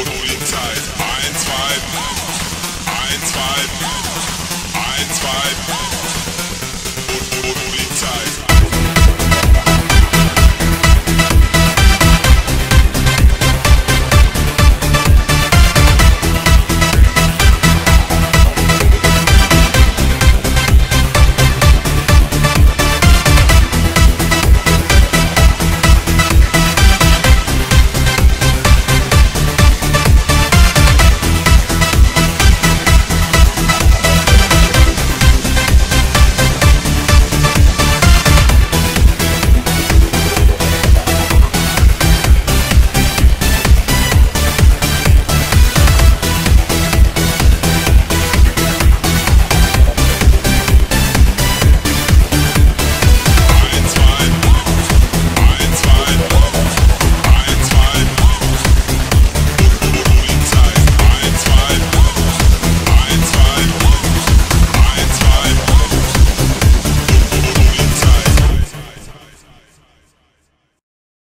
1, 2, 1, 2, 1, 2.